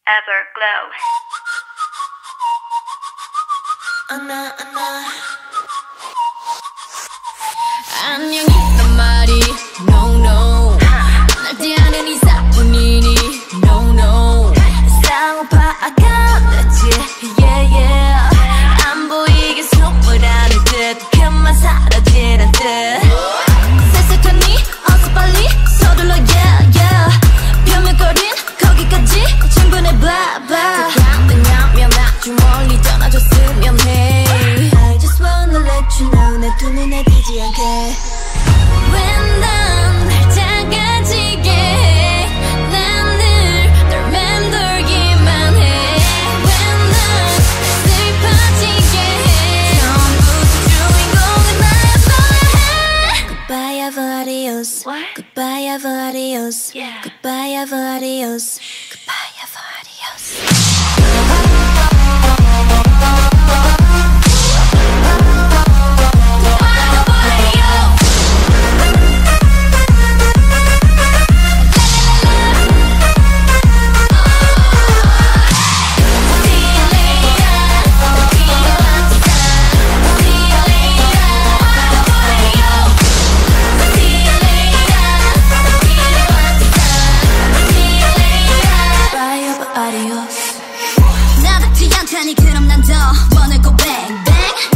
EVERGLOW. 안녕했단 말이 no no. 날 대하는 이 사뿐이니 no no. 상황 파악하겠지 yeah yeah. 안 보이게 속보라는 듯 그만 사라지는 듯. 새색하니 어서 빨리 서둘러 yeah yeah. 변명거린 거기까지 충분해 blah blah. 그냥이면 아주 멀리 떠나줬으면 해. I just wanna let you know 내 두 눈에 띄지 않게. When 난 날 작아지게 해 난 늘 널 맴돌기만 해. When 난 슬퍼지게 해 전부 주인공은 나였어야 해. Goodbye ever adios. What? Goodbye ever adios. Yeah. Goodbye ever adios. Goodbye ever adios. 그럼 난 더 wanna go bang bang.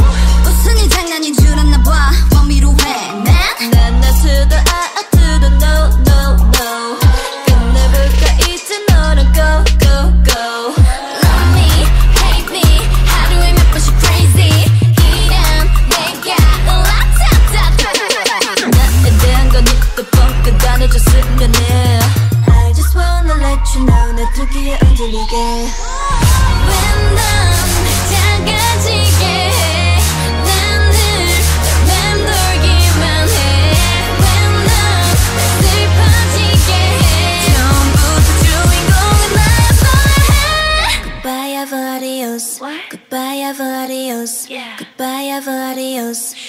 우승이 장난인 줄 아나 봐. Want me to win man. 난 나서도 I do no no no. 끝내볼까 이제 너는 go go go. Love me, hate me, 하루에 몇 번씩 crazy. 이런 내가 올라타다. 난 애된 건 입도 뻥 끝단해줬으면 해. I just wanna let you know 내 두 귀에 흔들리게. When 난 작아지게 해 난 늘 널 맴돌기만 해. When 난 슬퍼지게 해 전부터 주인공은 나였어야 해. Goodbye ever adios. What? Goodbye ever adios. Yeah. Goodbye ever adios.